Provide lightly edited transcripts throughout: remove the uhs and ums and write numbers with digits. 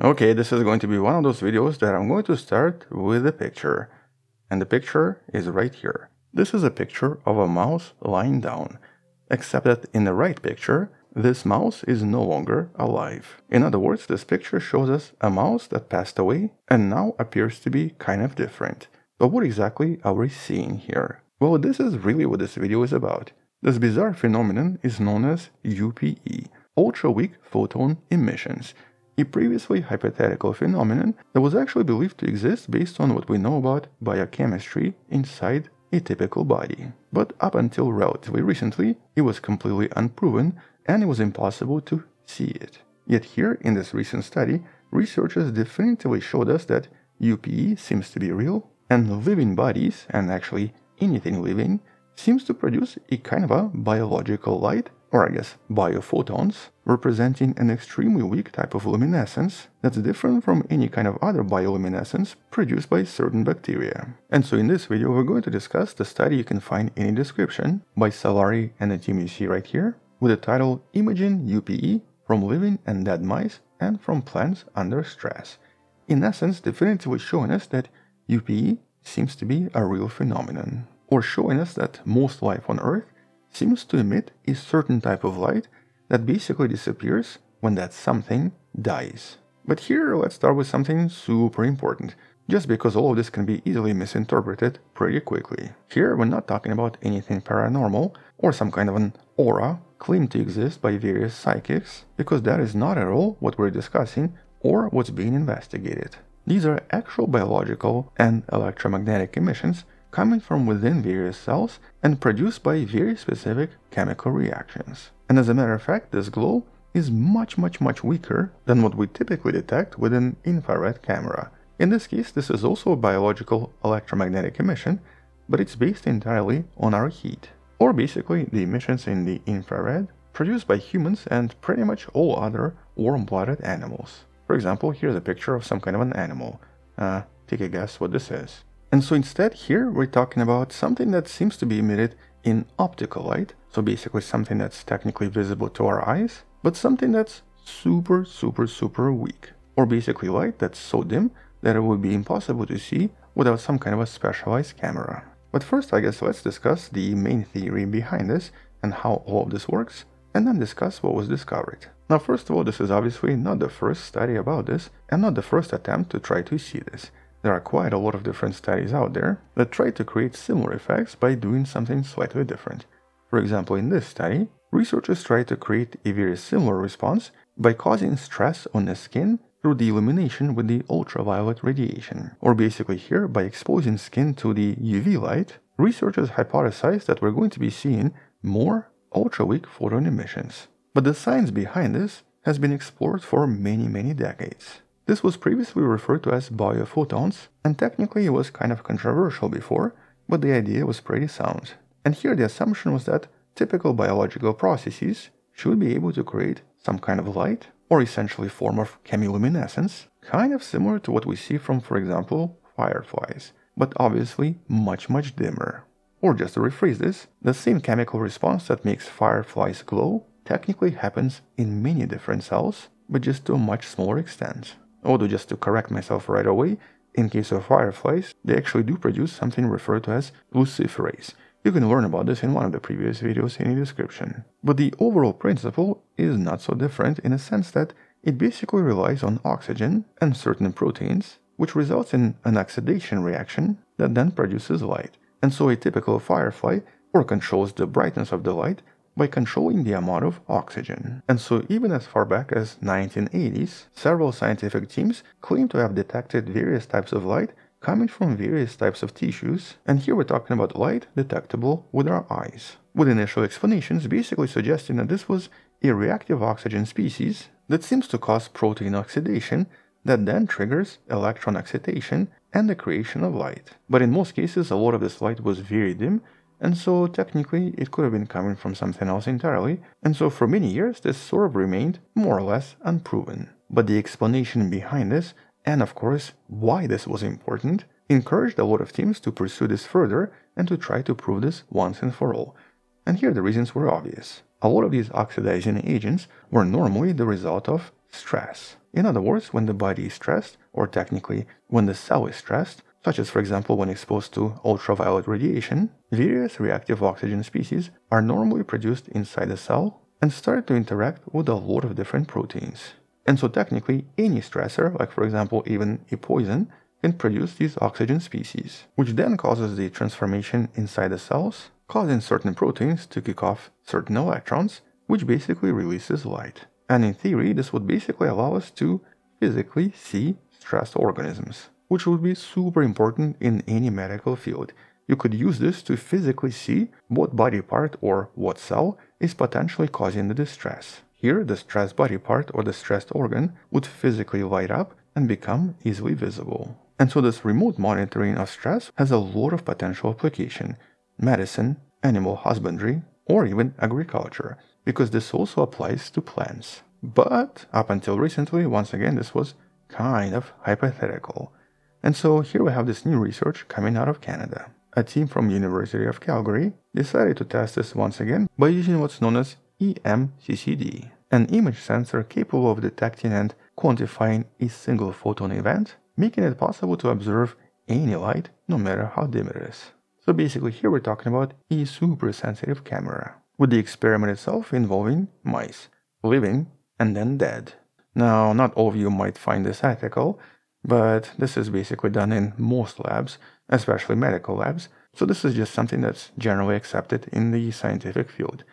Okay, this is going to be one of those videos that I'm going to start with a picture. And the picture is right here. This is a picture of a mouse lying down, except that in the right picture, this mouse is no longer alive. In other words, this picture shows us a mouse that passed away and now appears to be kind of different. But what exactly are we seeing here? Well, this is really what this video is about. This bizarre phenomenon is known as UPE, ultra-weak photon emissions, a previously hypothetical phenomenon that was actually believed to exist based on what we know about biochemistry inside a typical body. But up until relatively recently, it was completely unproven and it was impossible to see it. Yet here, in this recent study, researchers definitively showed us that UPE seems to be real, and living bodies, and actually anything living, seems to produce a kind of a biological light, or I guess biophotons, representing an extremely weak type of luminescence that's different from any kind of other bioluminescence produced by certain bacteria. And so in this video we're going to discuss the study you can find in a description by Salari and the team you see right here, with the title Imaging UPE from Living and Dead Mice and from Plants Under Stress. In essence, definitively showing us that UPE seems to be a real phenomenon, or showing us that most life on Earth seems to emit a certain type of light that basically disappears when that something dies. But here let's start with something super important, just because all of this can be easily misinterpreted pretty quickly. Here we're not talking about anything paranormal or some kind of an aura claimed to exist by various psychics, because that is not at all what we're discussing or what's being investigated. These are actual biological and electromagnetic emissions coming from within various cells and produced by very specific chemical reactions. And as a matter of fact, this glow is much weaker than what we typically detect with an infrared camera. In this case, this is also a biological electromagnetic emission, but it's based entirely on our heat, or basically the emissions in the infrared produced by humans and pretty much all other warm-blooded animals. For example, here's a picture of some kind of an animal. Take a guess what this is. And so instead here we're talking about something that seems to be emitted in optical light, so basically something that's technically visible to our eyes, but something that's super weak, or basically light that's so dim that it would be impossible to see without some kind of a specialized camera. But first, I guess let's discuss the main theory behind this and how all of this works, and then discuss what was discovered. Now, first of all, this is obviously not the first study about this and not the first attempt to try to see this. There are quite a lot of different studies out there that try to create similar effects by doing something slightly different. For example, in this study, researchers tried to create a very similar response by causing stress on the skin through the illumination with the ultraviolet radiation. Or basically here, by exposing skin to the UV light, researchers hypothesized that we're going to be seeing more ultra-weak photon emissions. But the science behind this has been explored for many decades. This was previously referred to as biophotons, and technically it was kind of controversial before, but the idea was pretty sound. And here the assumption was that typical biological processes should be able to create some kind of light, or essentially form of chemiluminescence, kind of similar to what we see from, for example, fireflies, but obviously much dimmer. Or just to rephrase this, the same chemical response that makes fireflies glow technically happens in many different cells, but just to a much smaller extent. Although, just to correct myself right away, in case of fireflies, they actually do produce something referred to as luciferase. You can learn about this in one of the previous videos in the description. But the overall principle is not so different, in a sense that it basically relies on oxygen and certain proteins, which results in an oxidation reaction that then produces light. And so a typical firefly controls the brightness of the light by controlling the amount of oxygen. And so even as far back as 1980s, several scientific teams claim to have detected various types of light coming from various types of tissues, and here we're talking about light detectable with our eyes, with initial explanations basically suggesting that this was a reactive oxygen species that seems to cause protein oxidation that then triggers electron excitation and the creation of light. But in most cases, a lot of this light was very dim, and so technically it could have been coming from something else entirely, and so for many years this sort of remained more or less unproven. But the explanation behind this, and of course why this was important, encouraged a lot of teams to pursue this further and to try to prove this once and for all. And here the reasons were obvious. A lot of these oxidizing agents were normally the result of stress. In other words, when the body is stressed, or technically, when the cell is stressed, such as for example when exposed to ultraviolet radiation, various reactive oxygen species are normally produced inside the cell and start to interact with a lot of different proteins. And so technically, any stressor, like for example even a poison, can produce these oxygen species, which then causes the transformation inside the cells, causing certain proteins to kick off certain electrons, which basically releases light. And in theory, this would basically allow us to physically see stressed organisms, which would be super important in any medical field. You could use this to physically see what body part or what cell is potentially causing the distress. Here, the stressed body part or the stressed organ would physically light up and become easily visible. And so this remote monitoring of stress has a lot of potential application: medicine, animal husbandry, or even agriculture, because this also applies to plants. But up until recently, once again, this was kind of hypothetical. And so here we have this new research coming out of Canada. A team from University of Calgary decided to test this once again by using what's known as EMCCD, an image sensor capable of detecting and quantifying a single photon event, making it possible to observe any light, no matter how dim it is. So basically here we're talking about a super sensitive camera, with the experiment itself involving mice, living and then dead. Now, not all of you might find this ethical, but this is basically done in most labs, especially medical labs, so this is just something that's generally accepted in the scientific field.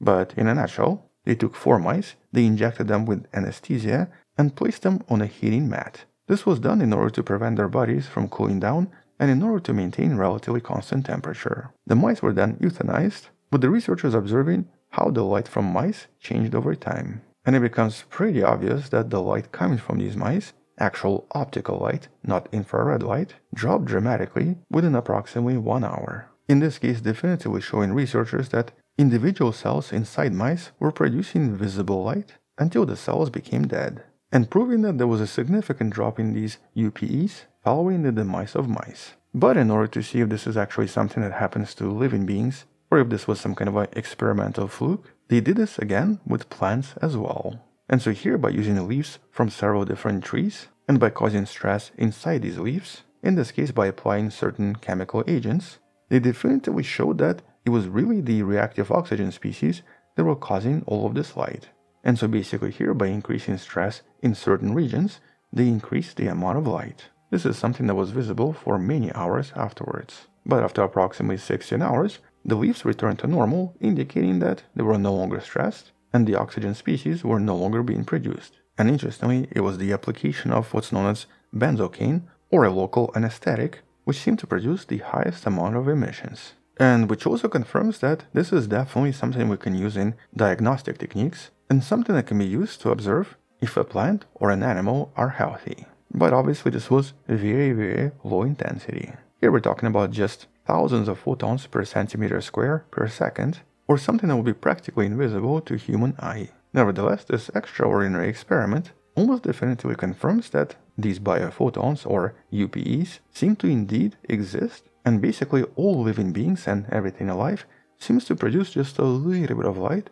But in a nutshell, they took 4 mice, they injected them with anesthesia and placed them on a heating mat. This was done in order to prevent their bodies from cooling down and in order to maintain relatively constant temperature. The mice were then euthanized, with the researchers observing how the light from mice changed over time. And it becomes pretty obvious that the light coming from these mice, actual optical light, not infrared light, dropped dramatically within approximately 1 hour. In this case, definitively showing researchers that individual cells inside mice were producing visible light until the cells became dead, and proving that there was a significant drop in these UPEs following the demise of mice. But in order to see if this is actually something that happens to living beings, or if this was some kind of an experimental fluke, they did this again with plants as well. And so here, by using leaves from several different trees, and by causing stress inside these leaves, in this case by applying certain chemical agents, they definitively showed that it was really the reactive oxygen species that were causing all of this light. And so basically here, by increasing stress in certain regions, they increased the amount of light. This is something that was visible for many hours afterwards. But after approximately 16 hours, the leaves returned to normal, indicating that they were no longer stressed, and the oxygen species were no longer being produced. And interestingly, it was the application of what's known as benzocaine, or a local anesthetic, which seemed to produce the highest amount of emissions. And which also confirms that this is definitely something we can use in diagnostic techniques, and something that can be used to observe if a plant or an animal are healthy. But obviously this was very, very low intensity. Here we're talking about just thousands of photons per centimeter square per second, or something that would be practically invisible to human eye. Nevertheless, this extraordinary experiment almost definitively confirms that these biophotons, or UPEs, seem to indeed exist, and basically all living beings and everything alive seems to produce just a little bit of light,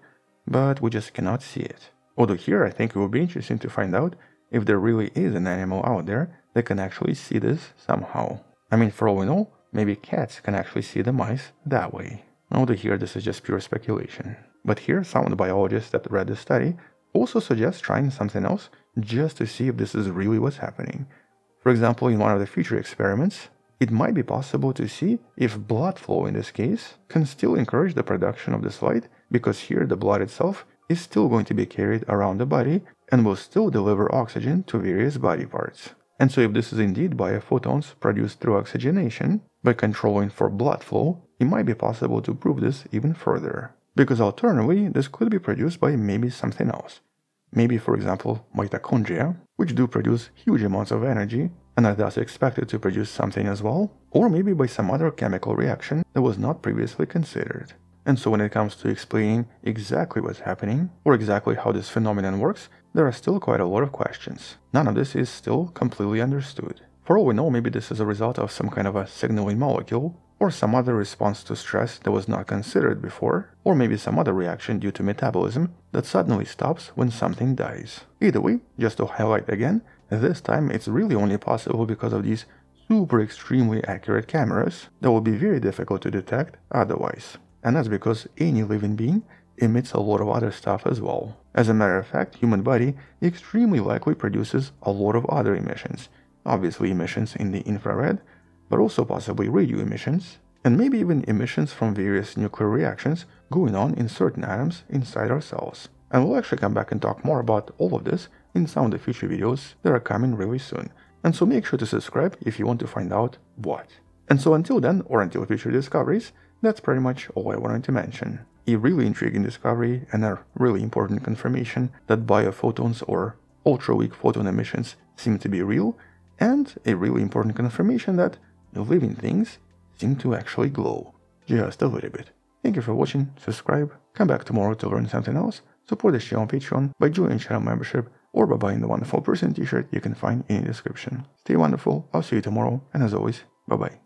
but we just cannot see it. Although here I think it would be interesting to find out if there really is an animal out there that can actually see this somehow. I mean, for all we know, maybe cats can actually see the mice that way. Although here this is just pure speculation. But here, sound biologists that read the study also suggest trying something else just to see if this is really what's happening. For example, in one of the future experiments, it might be possible to see if blood flow in this case can still encourage the production of this light, because here the blood itself is still going to be carried around the body and will still deliver oxygen to various body parts. And so if this is indeed biophotons produced through oxygenation, by controlling for blood flow, it might be possible to prove this even further. Because alternatively, this could be produced by maybe something else. Maybe, for example, mitochondria, which do produce huge amounts of energy and are thus expected to produce something as well, or maybe by some other chemical reaction that was not previously considered. And so when it comes to explaining exactly what's happening, or exactly how this phenomenon works, there are still quite a lot of questions. None of this is still completely understood. For all we know, maybe this is a result of some kind of a signaling molecule, or some other response to stress that was not considered before, or maybe some other reaction due to metabolism that suddenly stops when something dies. Either way, just to highlight again, this time it's really only possible because of these super extremely accurate cameras that will be very difficult to detect otherwise. And that's because any living being emits a lot of other stuff as well. As a matter of fact, human body extremely likely produces a lot of other emissions. Obviously emissions in the infrared, but also possibly radio emissions, and maybe even emissions from various nuclear reactions going on in certain atoms inside our cells. And we'll actually come back and talk more about all of this in some of the future videos that are coming really soon. And so make sure to subscribe if you want to find out what. And so until then, or until future discoveries, that's pretty much all I wanted to mention. A really intriguing discovery and a really important confirmation that biophotons or ultra-weak photon emissions seem to be real, and a really important confirmation that living things seem to actually glow. Just a little bit. Thank you for watching, subscribe, come back tomorrow to learn something else, support this channel on Patreon by joining channel membership or by buying the wonderful person t-shirt you can find in the description. Stay wonderful, I'll see you tomorrow, and as always, bye-bye.